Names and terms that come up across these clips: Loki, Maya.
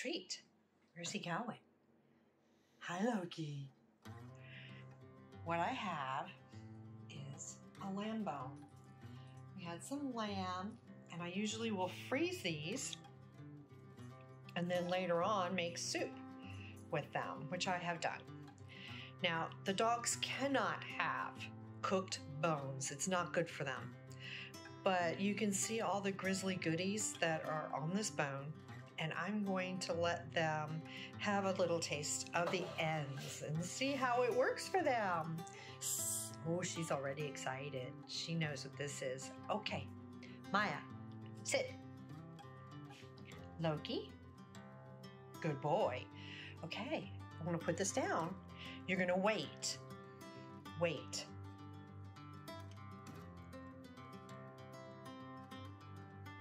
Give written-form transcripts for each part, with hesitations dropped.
treat. Where's he going? Hi, Loki. What I have is a lamb bone. We had some lamb, and I usually will freeze these and then later on make soup with them, which I have done. Now, the dogs cannot have cooked bones. It's not good for them. But you can see all the grisly goodies that are on this bone, and I'm going to let them have a little taste of the ends and see how it works for them. Oh, she's already excited. She knows what this is. Okay, Maya, sit. Loki, good boy. Okay, I'm gonna put this down. You're gonna wait, wait.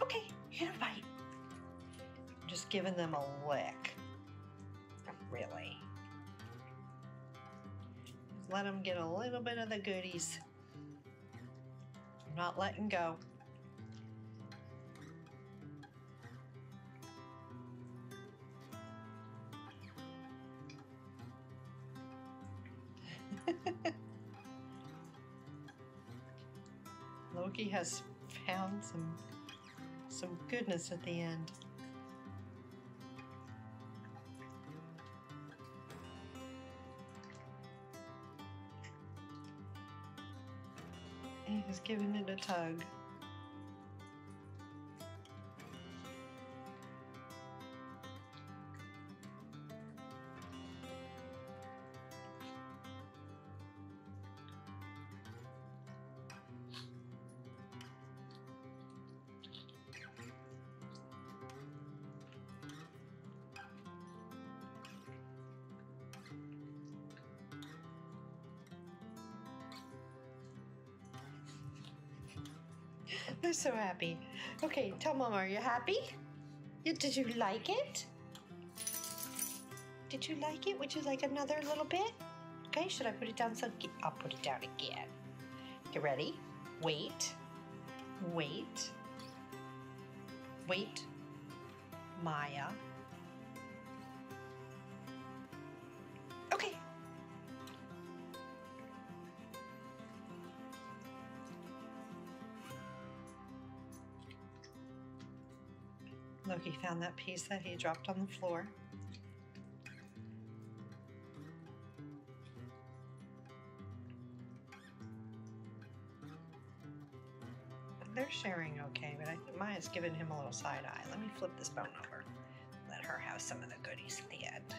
Okay, you're gonna bite. I'm just giving them a lick, really. Let them get a little bit of the goodies. I'm not letting go. Loki has found some goodness at the end. And he's giving it a tug. They're so happy. Okay, tell Mama, are you happy? Did you like it? Did you like it? Would you like another little bit? Okay, should I put it down? So I'll put it down again. Get ready. Wait. Wait. Wait. Maya. Okay. Loki found that piece that he dropped on the floor. They're sharing okay, but I think Maya's giving him a little side eye. Let me flip this bone over. Let her have some of the goodies at the end.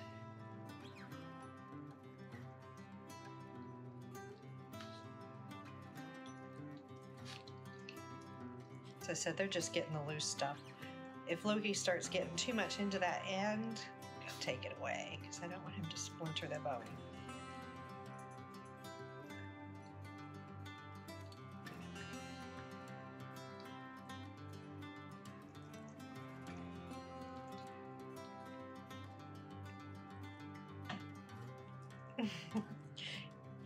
As I said, they're just getting the loose stuff. If Loki starts getting too much into that end, I'll take it away because I don't want him to splinter the bone.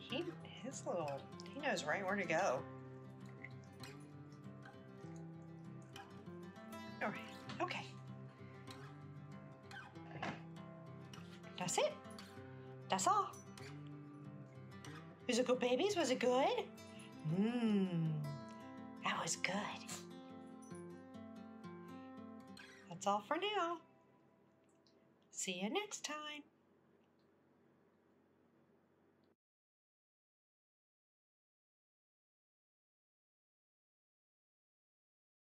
He knows right where to go. All right. Okay. That's it. That's all. Was it good, babies? Was it good? That was good. That's all for now. See you next time.